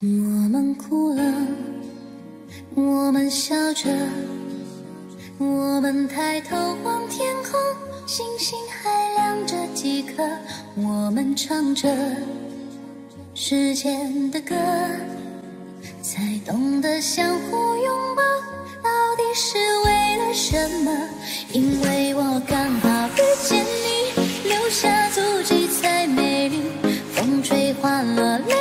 我们哭了，我们笑着，我们抬头望天空，星星还亮着几颗。我们唱着时间的歌，才懂得相互拥抱到底是为了什么？因为我刚好遇见你，留下足迹才美丽。风吹花落泪。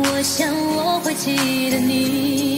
我想我会记得你。